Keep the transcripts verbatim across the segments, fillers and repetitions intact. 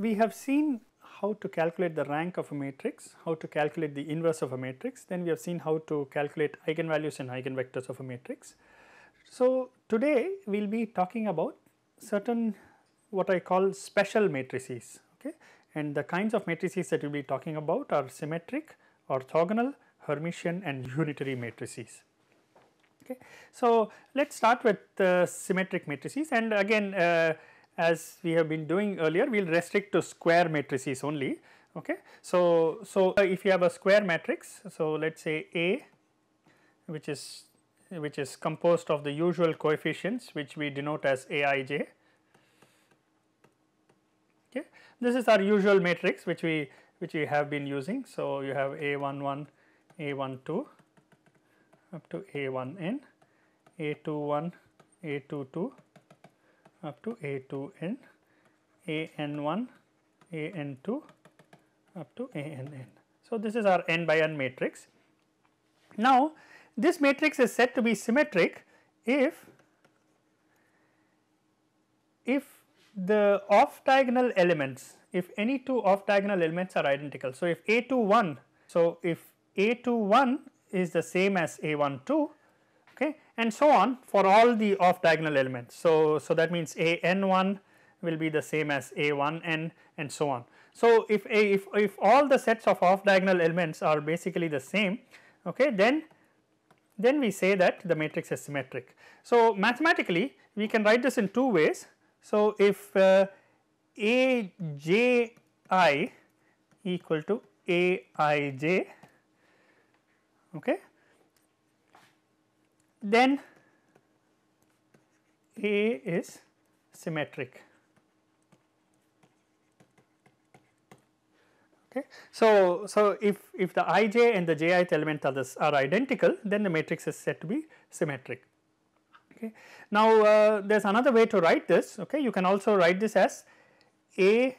we have seen how to calculate the rank of a matrix, how to calculate the inverse of a matrix, then we have seen how to calculate eigenvalues and eigenvectors of a matrix. So today we will be talking about certain what I call special matrices, okay, and the kinds of matrices that we will be talking about are symmetric, orthogonal, Hermitian and unitary matrices. Okay. So let us start with uh, symmetric matrices, and again uh, as we have been doing earlier, we will restrict to square matrices only. Okay. So, so if you have a square matrix, so let us say A, which is which is composed of the usual coefficients which we denote as A I J. Okay. This is our usual matrix which we which we have been using. So you have A one one, A one two up to A one N, A two one, A two two up to A two N, A N one, A N two up to A N N. So this is our n by n matrix. Now this matrix is said to be symmetric if if the off diagonal elements, if any two off diagonal elements are identical. So if A two one, so if A two one is the same as A one two, okay, and so on for all the off diagonal elements. So, so that means A N one will be the same as A one N and so on. So if a, if, if all the sets of off diagonal elements are basically the same, okay, then then we say that the matrix is symmetric. So mathematically we can write this in two ways. So if uh, A J I equal to A I J, okay, then A is symmetric. Okay. So, so if, if the I J and the J ith element are, this, are identical, then the matrix is said to be symmetric. Okay. Now, uh, there is another way to write this. Okay. You can also write this as A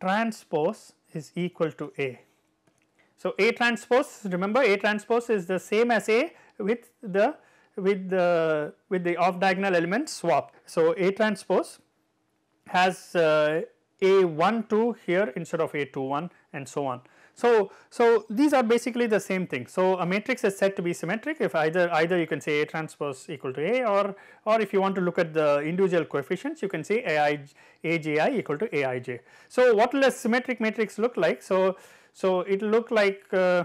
transpose is equal to A. So, A transpose, remember A transpose is the same as A with the with the with the off diagonal element swap. So, A transpose has uh, A one two here instead of A two one and so on. So, so these are basically the same thing. So, a matrix is said to be symmetric if either either you can say A transpose equal to A, or or if you want to look at the individual coefficients you can say A J I equal to A I J. So, what will a symmetric matrix look like? So, so it will look like uh,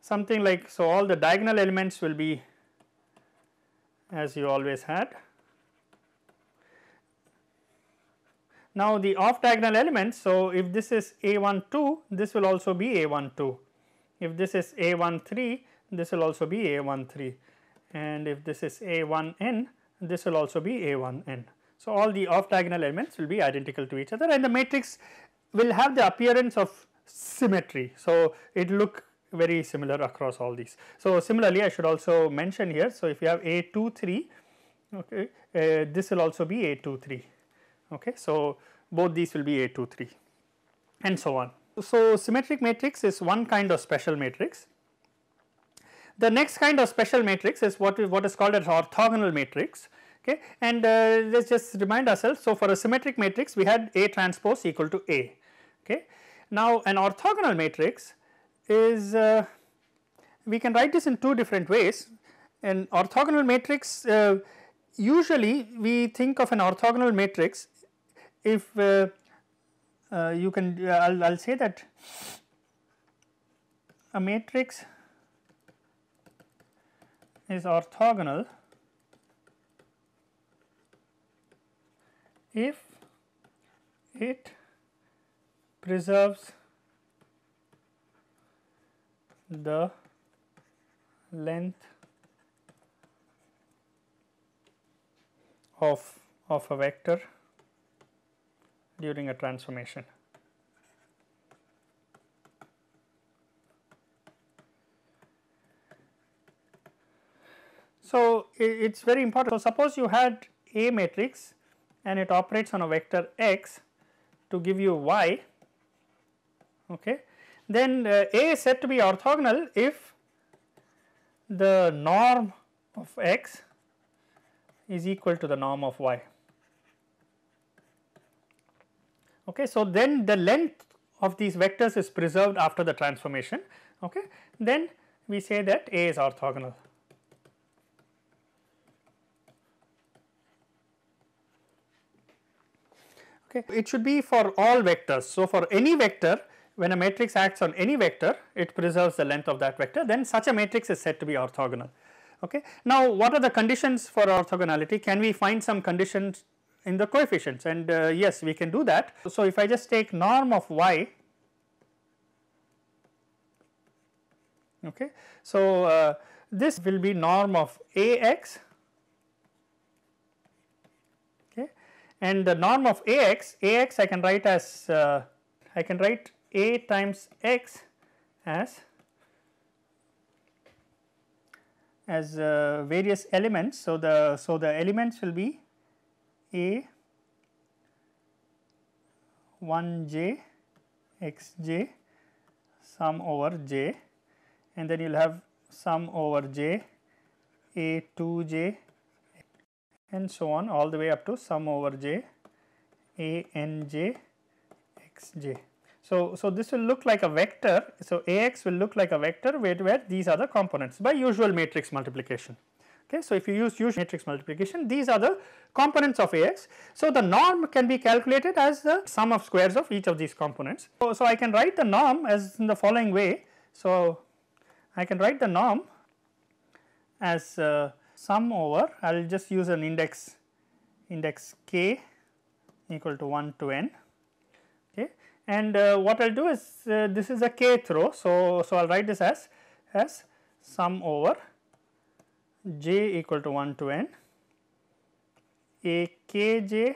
something like, so all the diagonal elements will be as you always had. Now the off diagonal elements, so if this is A one two, this will also be A one two, if this is A one three, this will also be A one three, and if this is A one N, this will also be A one N. So all the off diagonal elements will be identical to each other and the matrix will have the appearance of symmetry. So it look very similar across all these. So similarly I should also mention here, so if you have A two three, okay, uh, this will also be A two three. Okay, so both these will be A two three and so on. So symmetric matrix is one kind of special matrix. The next kind of special matrix is what, we, what is called an orthogonal matrix. Okay, and uh, let's just remind ourselves, so for a symmetric matrix we had A transpose equal to A. Okay. Now an orthogonal matrix is, uh, we can write this in two different ways. An orthogonal matrix, uh, usually we think of an orthogonal matrix if uh, uh, you can, uh, I'll, I'll say that a matrix is orthogonal if it preserves the length of of a vector during a transformation. So it is very important. So suppose you had A matrix and it operates on a vector X to give you Y, okay, then uh, A is said to be orthogonal if the norm of X is equal to the norm of Y. okay. So then the length of these vectors is preserved after the transformation, okay. Then we say that A is orthogonal. Okay. It should be for all vectors. So for any vector, when a matrix acts on any vector, it preserves the length of that vector, then such a matrix is said to be orthogonal, okay. Now what are the conditions for orthogonality? Can we find some conditions in the coefficients? And uh, yes, we can do that. So if I just take norm of y, okay, so uh, this will be norm of Ax, okay, and the norm of Ax, Ax I can write as uh, I can write A times x as as uh, various elements. So the so the elements will be A one j xj sum over j, and then you will have sum over j A two j and so on all the way up to sum over j A nj xj. So, so this will look like a vector. So Ax will look like a vector where, where these are the components by usual matrix multiplication. Okay, so if you use usual matrix multiplication, these are the components of Ax. So the norm can be calculated as the sum of squares of each of these components. So, so I can write the norm as in the following way. So I can write the norm as uh, sum over, I will just use an index index k equal to one to n, okay. And uh, what I will do is uh, this is a kth row, so, so I will write this as, as sum over j equal to one to n A k j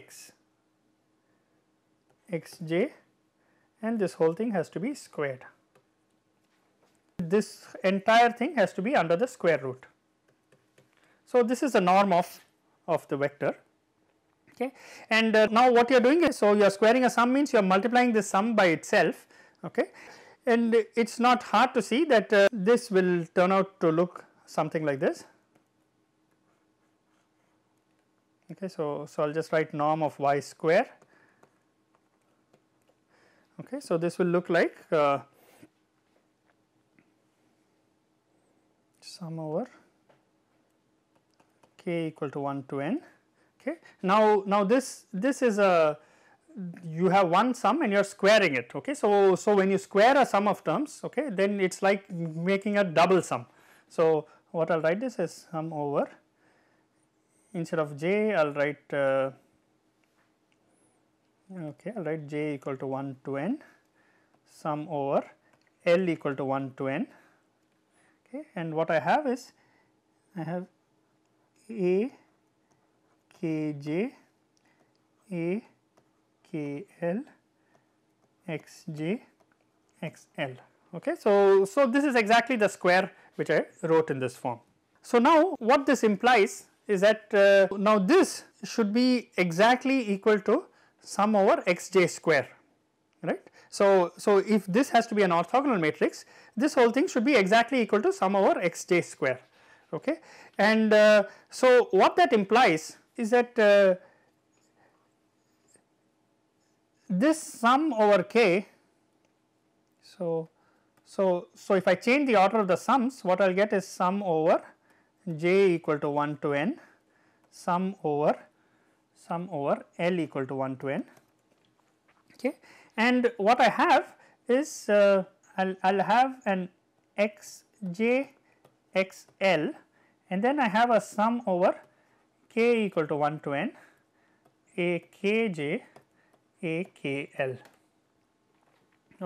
x x j, and this whole thing has to be squared. This entire thing has to be under the square root. So this is the norm of, of the vector. Okay. And uh, now what you are doing is, so you are squaring a sum means you are multiplying this sum by itself, okay. And it is not hard to see that uh, this will turn out to look something like this, okay. So, so I will just write norm of y square, okay. So this will look like uh, sum over k equal to one to n. Okay. Now, now this this is a, you have one sum and you are squaring it, okay. So, so when you square a sum of terms, okay, then it is like making a double sum. So what I will write this is sum over, instead of j I will write uh, okay, I will write j equal to one to n sum over L equal to one to n, okay. And what I have is I have A kj A kl xj xl, okay. So, so this is exactly the square which I wrote in this form. So now what this implies is that uh, now this should be exactly equal to sum over xj square, right. So, so if this has to be an orthogonal matrix, this whole thing should be exactly equal to sum over xj square, okay. And uh, so what that implies is that uh, this sum over k, so, so, so if I change the order of the sums, what I will get is sum over j equal to one to n sum over sum over L equal to one to n, okay. And what I have is uh, I'll, I'll have an xj xl, and then I have a sum over k equal to one to n A kj A kl,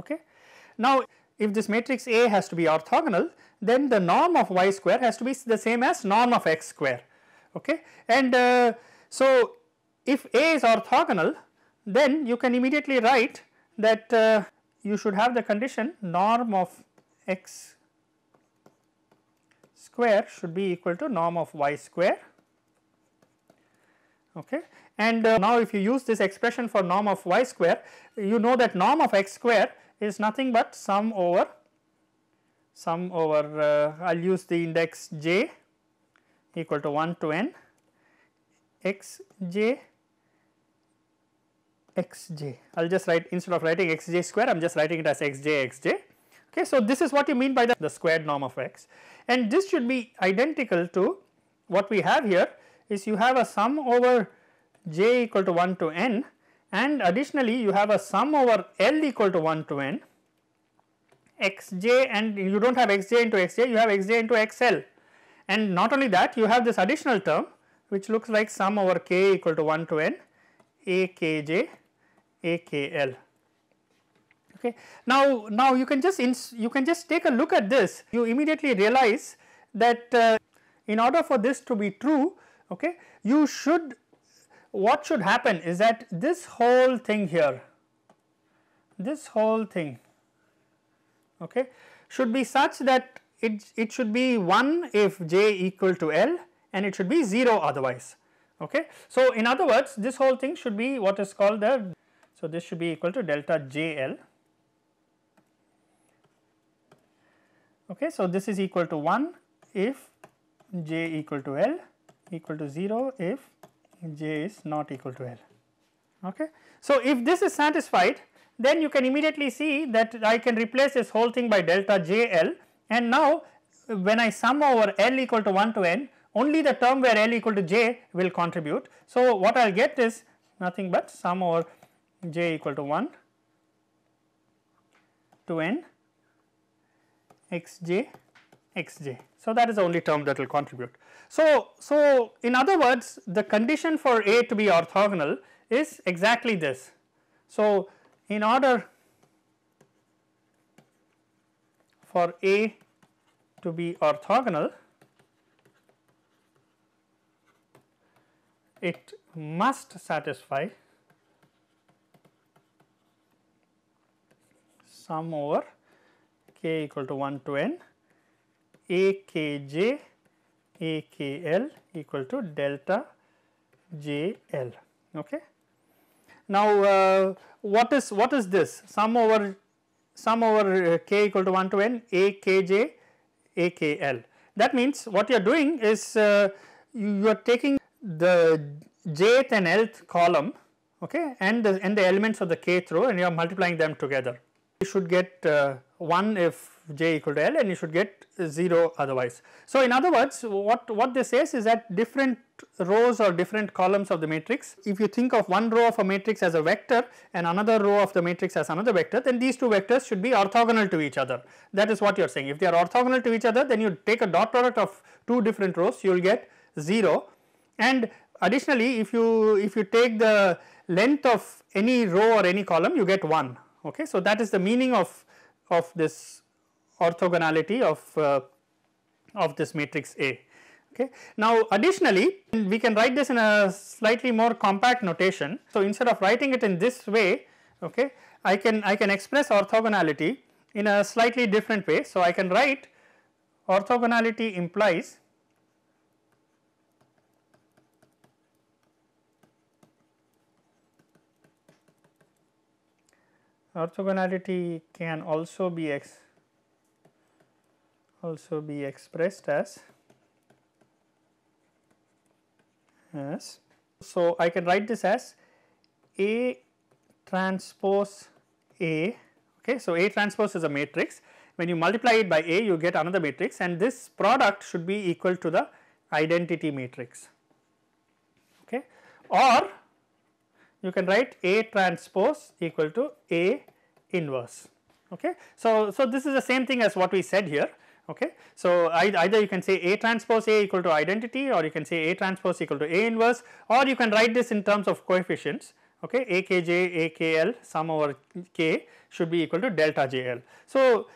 okay. Now if this matrix A has to be orthogonal, then the norm of y square has to be the same as norm of x square, okay. And uh, so if A is orthogonal, then you can immediately write that uh, you should have the condition norm of x square should be equal to norm of y square, okay. And uh, now if you use this expression for norm of y square, you know that norm of x square is nothing but sum over sum over uh, I'll use the index j equal to one to n x j xj. I will just write, instead of writing xj square, I am just writing it as xj xj. Okay, so this is what you mean by the, the squared norm of x, and this should be identical to what we have here. Is you have a sum over j equal to one to n, and additionally you have a sum over l equal to one to n, xj, and you do not have xj into xj, you have xj into xl, and not only that, you have this additional term which looks like sum over k equal to one to n, akj, akl. Okay. Now, now you can just ins you can just take a look at this. You immediately realize that uh, in order for this to be true, okay, you should what should happen is that this whole thing here, this whole thing, okay, should be such that it it should be one if j equal to l, and it should be zero otherwise. Okay. So in other words, this whole thing should be what is called the so this should be equal to delta j l. Okay, so this is equal to one if j equal to l, equal to zero if j is not equal to l. Okay. So if this is satisfied, then you can immediately see that I can replace this whole thing by delta j l, and now when I sum over l equal to one to n, only the term where l equal to j will contribute. So what I will get is nothing but sum over j equal to one to n xj xj. So that is the only term that will contribute. So, so in other words, the condition for A to be orthogonal is exactly this. So in order for A to be orthogonal, it must satisfy sum over k equal to one to n akj akl equal to delta jl. Okay. Now, uh, what is what is this sum over sum over k equal to one to n akj akl? That means what you are doing is uh, you, you are taking the jth and lth column, okay, and the and the elements of the kth row, and you are multiplying them together. You should get uh, one if j equal to l, and you should get zero otherwise. So in other words, what what this says is that different rows or different columns of the matrix, if you think of one row of a matrix as a vector and another row of the matrix as another vector, then these two vectors should be orthogonal to each other. That is what you are saying. If they are orthogonal to each other, then you take a dot product of two different rows, you will get zero. And additionally, if you if you take the length of any row or any column, you get one. Okay, so that is the meaning of of this orthogonality of uh, of this matrix A. Okay. Now additionally, we can write this in a slightly more compact notation. So instead of writing it in this way, okay, I can I can express orthogonality in a slightly different way. So I can write orthogonality implies orthogonality can also be ex also be expressed as as so I can write this as A transpose A. Okay, so A transpose is a matrix. When you multiply it by A, you get another matrix, and this product should be equal to the identity matrix. Okay, or you can write A transpose equal to A inverse. Okay. So, so this is the same thing as what we said here. Okay. So, either you can say A transpose A equal to identity, or you can say A transpose equal to A inverse, or you can write this in terms of coefficients. Okay. A K J, A K L, sum over K should be equal to delta J L. So,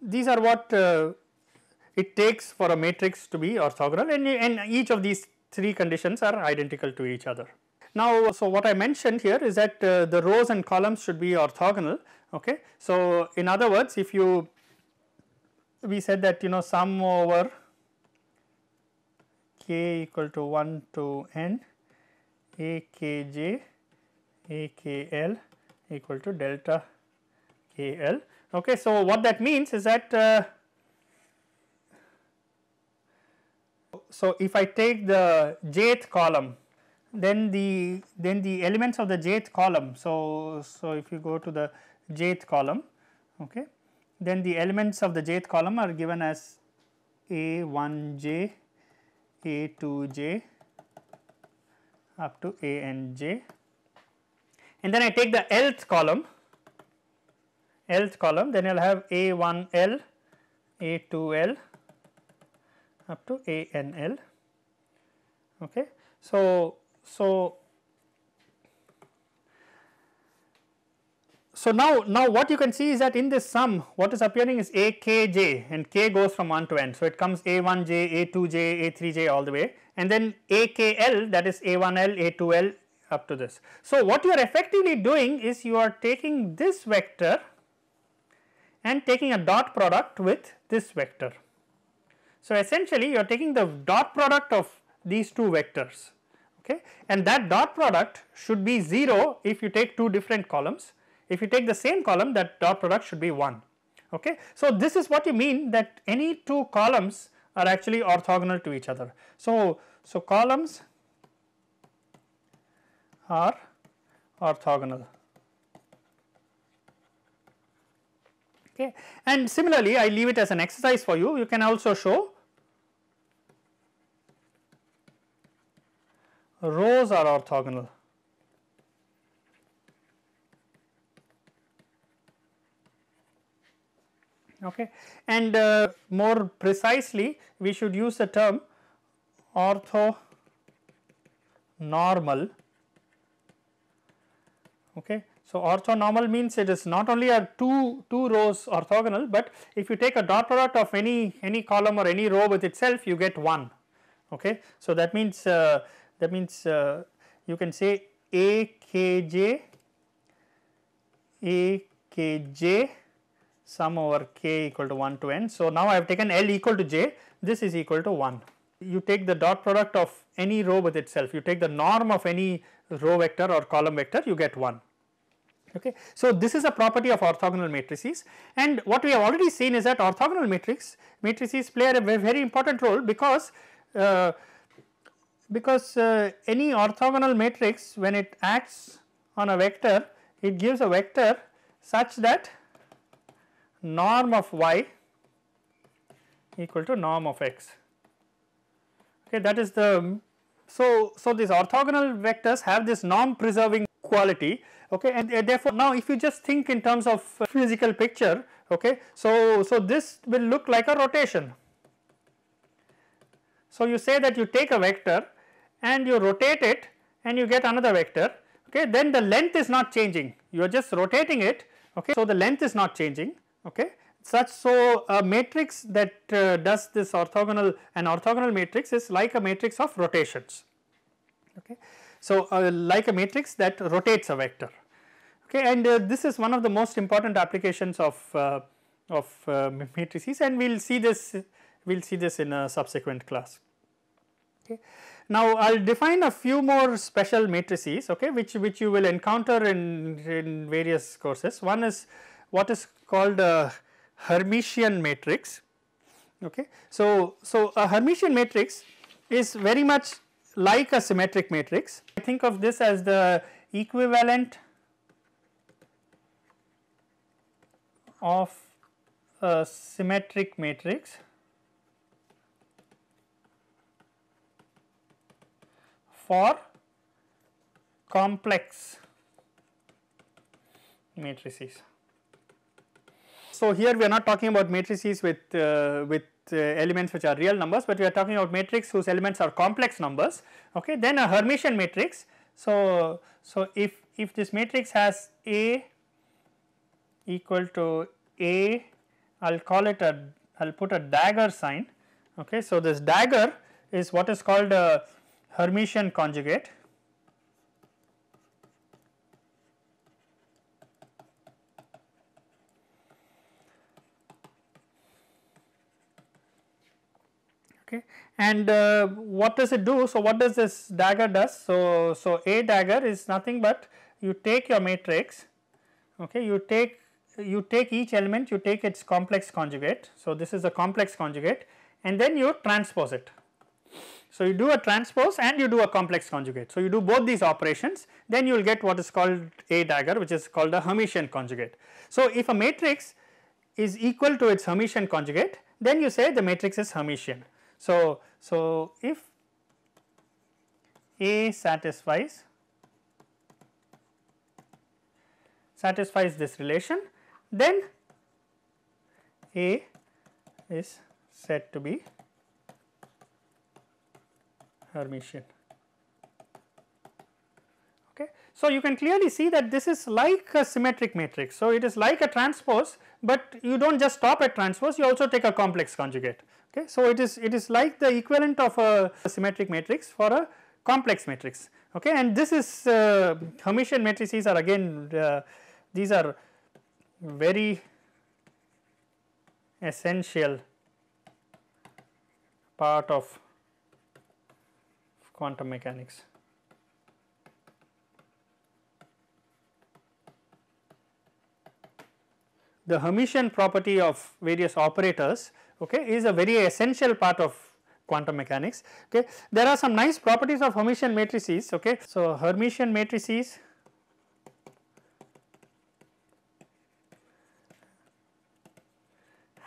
these are what uh, it takes for a matrix to be orthogonal, and, and each of these three conditions are identical to each other. Now, so what I mentioned here is that uh, the rows and columns should be orthogonal. Okay, so in other words, if you we said that you know sum over k equal to one to n akj akl equal to delta kl. Okay, so what that means is that uh, so if I take the jth column, then the then the elements of the jth column. So, so if you go to the jth column, okay, then the elements of the jth column are given as A one j, A two j up to A n j, and then I take the lth column, lth column, then you will have A one l, A two l up to A n l. Okay. So, so, so now, now what you can see is that in this sum what is appearing is A k j, and k goes from one to n. So, it comes A one j, A two j, A three j all the way, and then A k l, that is A one l, A two l up to this. So, what you are effectively doing is you are taking this vector and taking a dot product with this vector. So, essentially you are taking the dot product of these two vectors, okay, and that dot product should be zero if you take two different columns. If you take the same column, that dot product should be one, okay. So, this is what you mean that any two columns are actually orthogonal to each other. So, so columns are orthogonal, okay, and similarly I leave it as an exercise for you. You can also show rows are orthogonal. Okay, and uh, more precisely, we should use the term orthonormal. Okay, so orthonormal means it is not only are two two rows orthogonal, but if you take a dot product of any any column or any row with itself, you get one. Okay, so that means. Uh, That means uh, you can say A k j, A k j sum over k equal to one to n. So, now I have taken L equal to j, this is equal to one. You take the dot product of any row with itself, you take the norm of any row vector or column vector, you get one. Okay. So, this is a property of orthogonal matrices, and what we have already seen is that orthogonal matrix matrices play a very important role because uh, because uh, any orthogonal matrix, when it acts on a vector, it gives a vector such that norm of y equal to norm of x, okay, that is the, so, so these orthogonal vectors have this norm preserving quality, okay, and uh, therefore now if you just think in terms of uh, physical picture, okay, so, so this will look like a rotation. So, you say that you take a vector and you rotate it and you get another vector, okay, then the length is not changing, you are just rotating it, okay, so the length is not changing, okay, such, so a matrix that uh, does this orthogonal, an orthogonal matrix is like a matrix of rotations, okay, so uh, like a matrix that rotates a vector, okay, and uh, this is one of the most important applications of, uh, of uh, matrices, and we will see this, we will see this in a subsequent class. Okay. Now, I will define a few more special matrices, okay, which, which you will encounter in, in various courses. One is what is called a Hermitian matrix. Okay. So, so a Hermitian matrix is very much like a symmetric matrix. I think of this as the equivalent of a symmetric matrix for complex matrices. So, here we are not talking about matrices with, uh, with uh, elements which are real numbers, but we are talking about matrix whose elements are complex numbers, okay. Then a Hermitian matrix. So, so if, if this matrix has A equal to A, I will call it a, I will put a dagger sign, okay. So, this dagger is what is called a Hermitian conjugate, okay, and uh, what does it do? So, what does this dagger does? So, so A dagger is nothing but you take your matrix, okay, you take, you take each element, you take its complex conjugate. So, this is the complex conjugate, and then you transpose it. So, you do a transpose and you do a complex conjugate. So, you do both these operations, then you will get what is called a dagger, which is called a Hermitian conjugate. So, if a matrix is equal to its Hermitian conjugate, then you say the matrix is Hermitian. So, so if A satisfies satisfies this relation, then A is said to be Hermitian. Okay. So, you can clearly see that this is like a symmetric matrix. So, it is like a transpose, but you do not just stop at transpose, you also take a complex conjugate. Okay. So, it is it is like the equivalent of a, a symmetric matrix for a complex matrix. Okay. And this is uh, Hermitian matrices are again uh, these are very essential part of quantum mechanics. The Hermitian property of various operators, okay, is a very essential part of quantum mechanics. Okay, there are some nice properties of Hermitian matrices. Okay, so Hermitian matrices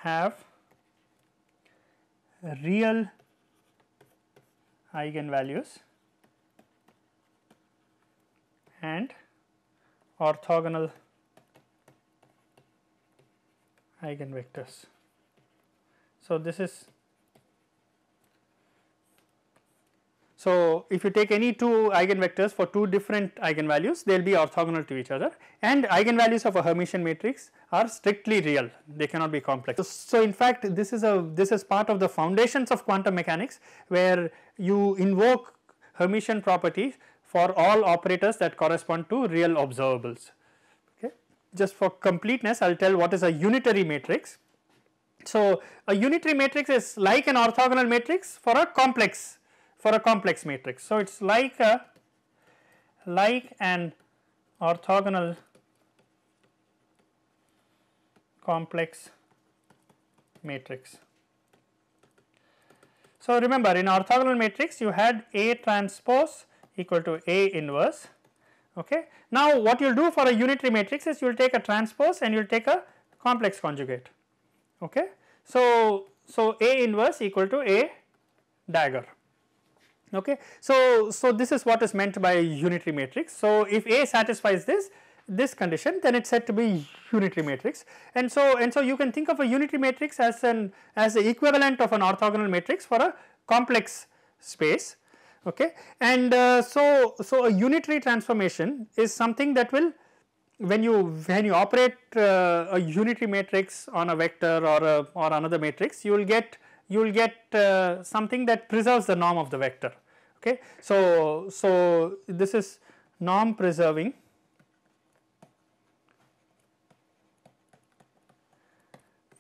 have real eigenvalues and orthogonal eigenvectors. So, this is so if you take any two eigenvectors for two different eigenvalues, they will be orthogonal to each other, and eigenvalues of a Hermitian matrix are strictly real, they cannot be complex. So, in fact, this is a this is part of the foundations of quantum mechanics, where you invoke Hermitian properties for all operators that correspond to real observables. Okay. Just for completeness, I will tell what is a unitary matrix. So, a unitary matrix is like an orthogonal matrix for a complex for a complex matrix. So, it is like a like an orthogonal complex matrix. So, remember, in orthogonal matrix you had A transpose equal to A inverse. Okay. Now, what you will do for a unitary matrix is you will take a transpose and you will take a complex conjugate. Okay. So, so A inverse equal to A dagger. Okay. So, so this is what is meant by unitary matrix. So, if A satisfies this this condition, then it is said to be unitary matrix, and so and so you can think of a unitary matrix as an as the equivalent of an orthogonal matrix for a complex space. Okay. And uh, so so a unitary transformation is something that will, when you when you operate uh, a unitary matrix on a vector or a, or another matrix, you will get you will get uh, something that preserves the norm of the vector. Okay. So, so this is norm preserving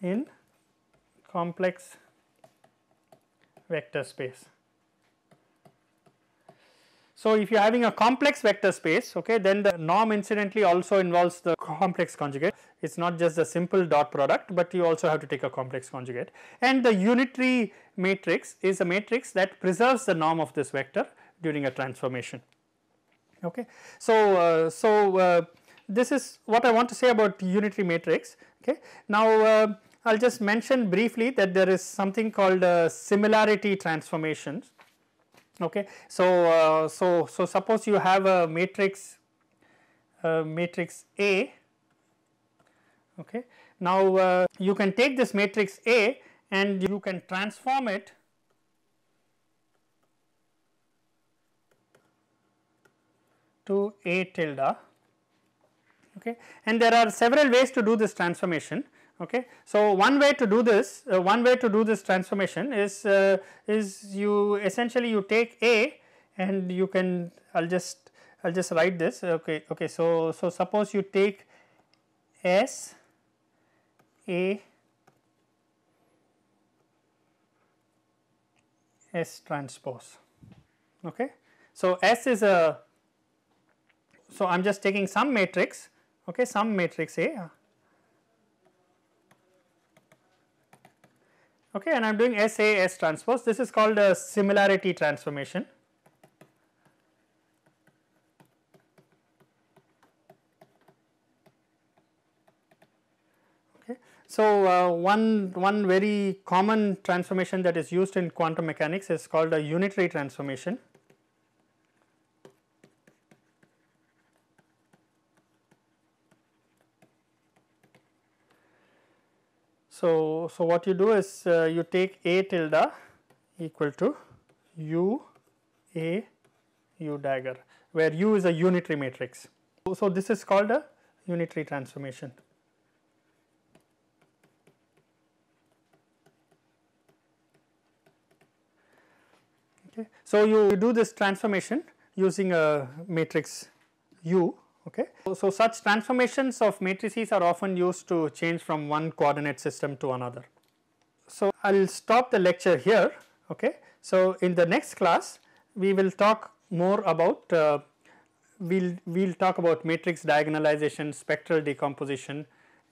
in complex vector space. So, if you are having a complex vector space, okay, then the norm incidentally also involves the complex conjugate. It is not just a simple dot product, but you also have to take a complex conjugate. And the unitary matrix is a matrix that preserves the norm of this vector during a transformation. Okay. So, uh, so uh, this is what I want to say about unitary matrix. Okay. Now, uh, I will just mention briefly that there is something called uh, similarity transformations. Okay. So, uh, so, so suppose you have a matrix uh, matrix A. Okay. Now, uh, you can take this matrix A and you can transform it to A tilde. Okay. And there are several ways to do this transformation. Okay. So, one way to do this, uh, one way to do this transformation is, uh, is you essentially you take A and you can, I will just, I will just write this, okay, okay. So, so suppose you take S A S transpose, okay. So, S is a, so I am just taking some matrix, okay, some matrix A. okay, and I am doing S A S transpose. This is called a similarity transformation. Okay. So, uh, one, one very common transformation that is used in quantum mechanics is called a unitary transformation. So, so what you do is uh, you take A tilde equal to U A U dagger, where U is a unitary matrix. So, so this is called a unitary transformation. Okay. So, you do this transformation using a matrix U. Okay. So, such transformations of matrices are often used to change from one coordinate system to another. So, I will stop the lecture here. Okay. So, in the next class, we will talk more about, uh, we will we'll talk about matrix diagonalization, spectral decomposition,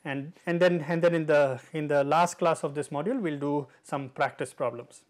and, and, then, and then in the in the last class of this module, we will do some practice problems.